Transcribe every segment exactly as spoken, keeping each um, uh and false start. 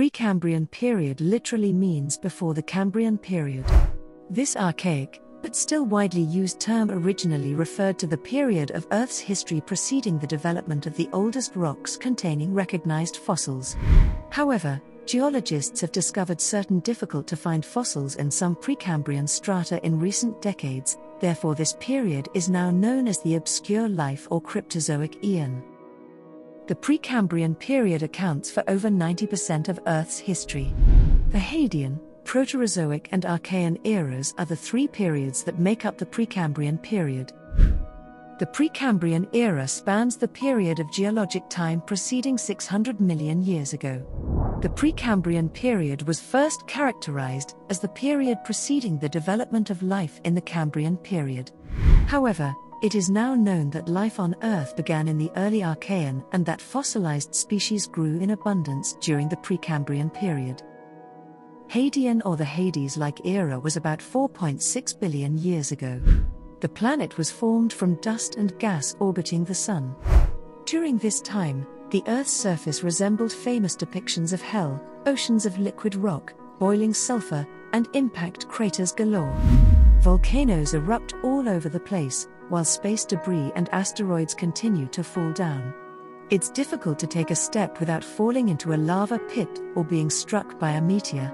Precambrian period literally means before the Cambrian period. This archaic, but still widely used term originally referred to the period of Earth's history preceding the development of the oldest rocks containing recognized fossils. However, geologists have discovered certain difficult-to-find fossils in some Precambrian strata in recent decades, therefore this period is now known as the Obscure Life or Cryptozoic Aeon. The Precambrian period accounts for over ninety percent of Earth's history. The Hadean, Proterozoic and Archean eras are the three periods that make up the Precambrian period. The Precambrian era spans the period of geologic time preceding six hundred million years ago. The Precambrian period was first characterized as the period preceding the development of life in the Cambrian period. However, it is now known that life on Earth began in the early Archean and that fossilized species grew in abundance during the Precambrian period. Hadean or the Hades-like era was about four point six billion years ago. The planet was formed from dust and gas orbiting the Sun. During this time, the Earth's surface resembled famous depictions of hell, oceans of liquid rock, boiling sulfur, and impact craters galore. Volcanoes erupt all over the place, while space debris and asteroids continue to fall down. It's difficult to take a step without falling into a lava pit or being struck by a meteor.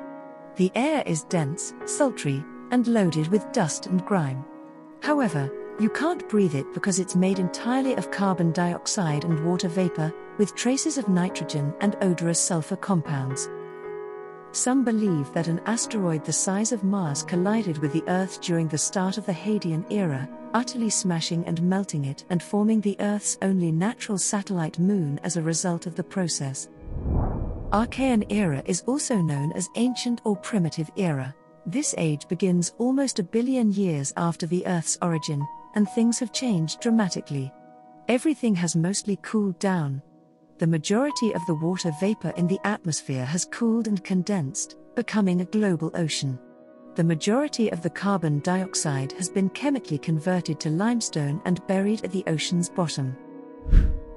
The air is dense, sultry, and loaded with dust and grime. However, you can't breathe it because it's made entirely of carbon dioxide and water vapor, with traces of nitrogen and odorous sulfur compounds. Some believe that an asteroid the size of Mars collided with the Earth during the start of the Hadean era, utterly smashing and melting it and forming the Earth's only natural satellite moon as a result of the process. Archean era is also known as Ancient or Primitive era. This age begins almost a billion years after the Earth's origin, and things have changed dramatically. Everything has mostly cooled down. The majority of the water vapor in the atmosphere has cooled and condensed, becoming a global ocean. The majority of the carbon dioxide has been chemically converted to limestone and buried at the ocean's bottom.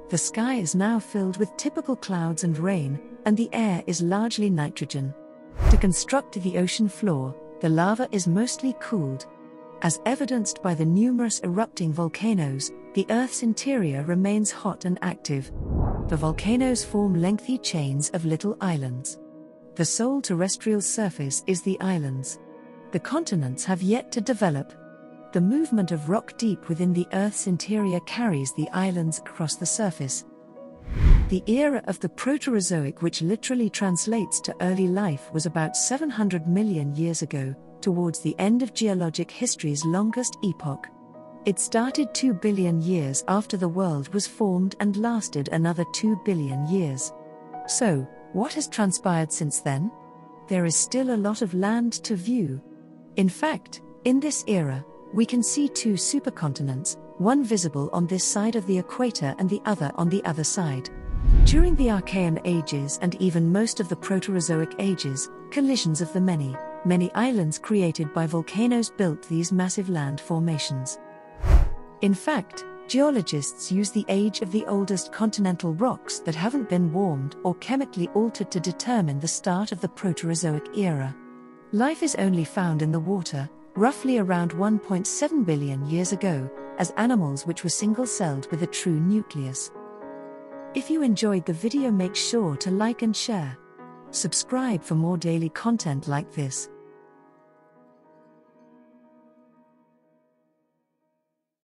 The sky is now filled with typical clouds and rain, and the air is largely nitrogen. To construct the ocean floor, the lava is mostly cooled. As evidenced by the numerous erupting volcanoes, the Earth's interior remains hot and active. The volcanoes form lengthy chains of little islands. The sole terrestrial surface is the islands. The continents have yet to develop. The movement of rock deep within the Earth's interior carries the islands across the surface. The era of the Proterozoic, which literally translates to early life, was about seven hundred million years ago, towards the end of geologic history's longest epoch. It started two billion years after the world was formed and lasted another two billion years. So, what has transpired since then? There is still a lot of land to view. In fact, in this era, we can see two supercontinents, one visible on this side of the equator and the other on the other side. During the Archean ages and even most of the Proterozoic ages, collisions of the many, many islands created by volcanoes built these massive land formations. In fact, geologists use the age of the oldest continental rocks that haven't been warmed or chemically altered to determine the start of the Proterozoic era. Life is only found in the water, roughly around one point seven billion years ago, as animals which were single-celled with a true nucleus. If you enjoyed the video, make sure to like and share. Subscribe for more daily content like this.